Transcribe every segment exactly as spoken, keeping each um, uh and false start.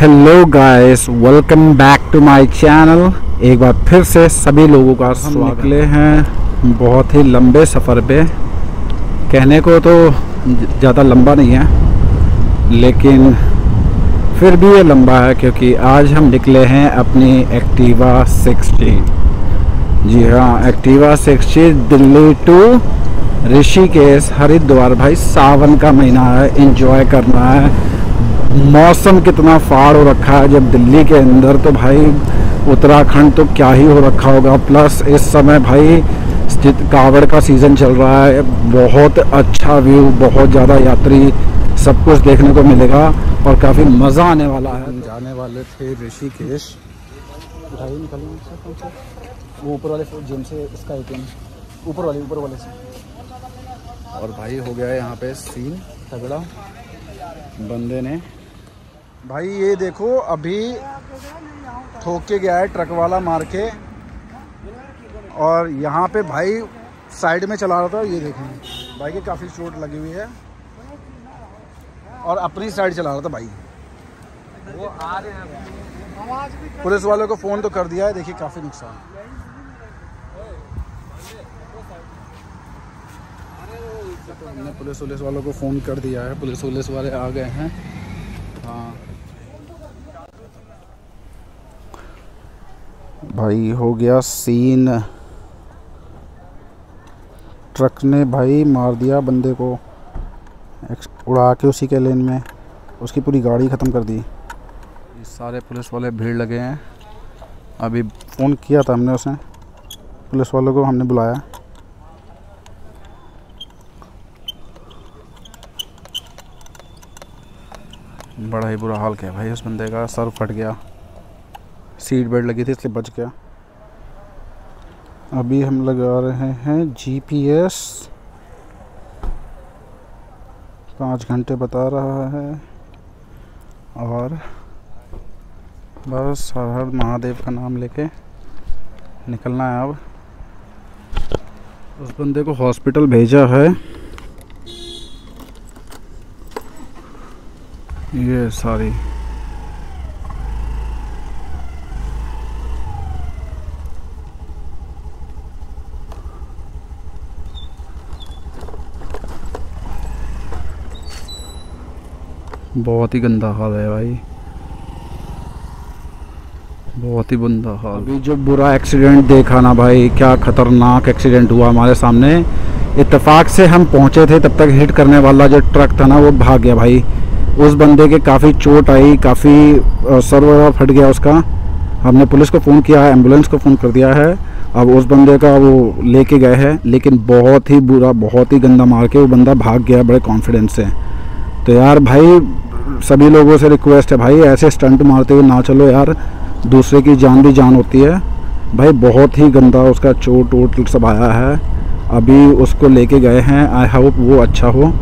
Hello guys, welcome back to my channel. एक बार फिर से सभी लोगों का हम निकले हैं बहुत ही लंबे सफ़र पे। कहने को तो ज़्यादा लंबा नहीं है, लेकिन फिर भी ये लंबा है क्योंकि आज हम निकले हैं अपनी एक्टिवा सिक्सटी। जी हाँ, Activa sixty Delhi to Rishikesh Haridwar. भाई सावन का महीना है, एंजॉय करना है। मौसम कितना फाड़ हो रखा है जब दिल्ली के अंदर, तो भाई उत्तराखंड तो क्या ही हो रखा होगा। प्लस इस समय भाई कावड़ का सीज़न चल रहा है, बहुत अच्छा व्यू, बहुत ज़्यादा यात्री, सब कुछ देखने को मिलेगा और काफ़ी मज़ा आने वाला है। जाने वाले थे ऋषिकेश, ऊपर वाले जिम से इसका ऊपर वाले ऊपर वाले से, और भाई हो गया है यहाँ पे सीन तगड़ा बंदे ने। भाई ये देखो, अभी ठोक के गया है ट्रक वाला मार के, और यहाँ पे भाई साइड में चला रहा था। ये देखें भाई के काफ़ी चोट लगी हुई है, और अपनी साइड चला रहा था भाई। वो आ रहे हैं, पुलिस वालों को फ़ोन तो कर दिया है। देखिए काफ़ी नुकसान। हमने पुलिस पुलिस वालों को फ़ोन कर दिया है, पुलिस पुलिस वाले आ गए हैं। हाँ भाई हो गया सीन, ट्रक ने भाई मार दिया बंदे को, उड़ा के उसी के लेन में उसकी पूरी गाड़ी ख़त्म कर दी। सारे पुलिस वाले भीड़ लगे हैं। अभी फ़ोन किया था हमने, उसने पुलिस वालों को हमने बुलाया। बड़ा ही बुरा हाल किया भाई उस बंदे का, सर फट गया, सीट बेल्ट लगी थी इसलिए बच गया। अभी हम लगा रहे हैं जीपीएस, पाँच घंटे बता रहा है, और बस हर हर महादेव का नाम लेके निकलना है। अब उस बंदे को हॉस्पिटल भेजा है। ये सारी बहुत ही गंदा हाल है भाई, बहुत ही गंदा हाल। अभी जो बुरा एक्सीडेंट देखा ना भाई, क्या खतरनाक एक्सीडेंट हुआ हमारे सामने। इत्तेफाक से हम पहुंचे थे, तब तक हिट करने वाला जो ट्रक था ना वो भाग गया भाई। उस बंदे के काफ़ी चोट आई, काफ़ी सर वगैरह फट गया उसका। हमने पुलिस को फ़ोन किया है, एम्बुलेंस को फ़ोन कर दिया है। अब उस बंदे का वो लेके गए हैं, लेकिन बहुत ही बुरा, बहुत ही गंदा मार के वो बंदा भाग गया बड़े कॉन्फिडेंस से। तो यार भाई सभी लोगों से रिक्वेस्ट है भाई, ऐसे स्टंट मारते हुए ना चलो यार, दूसरे की जान भी जान होती है भाई। बहुत ही गंदा उसका चोट वोट सब आया है। अभी उसको लेके गए हैं, आई होप वो अच्छा हो।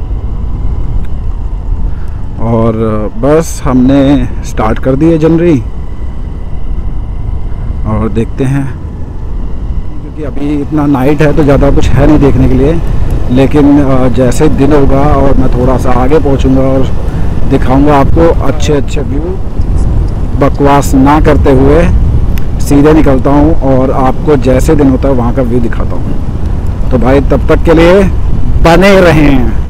और बस हमने स्टार्ट कर दी है जनवरी, और देखते हैं क्योंकि अभी इतना नाइट है तो ज़्यादा कुछ है नहीं देखने के लिए। लेकिन जैसे दिन होगा और मैं थोड़ा सा आगे पहुंचूंगा और दिखाऊंगा आपको अच्छे अच्छे व्यू। बकवास ना करते हुए सीधे निकलता हूं और आपको जैसे दिन होता है वहां का व्यू दिखाता हूं। तो भाई तब तक के लिए बने रहें।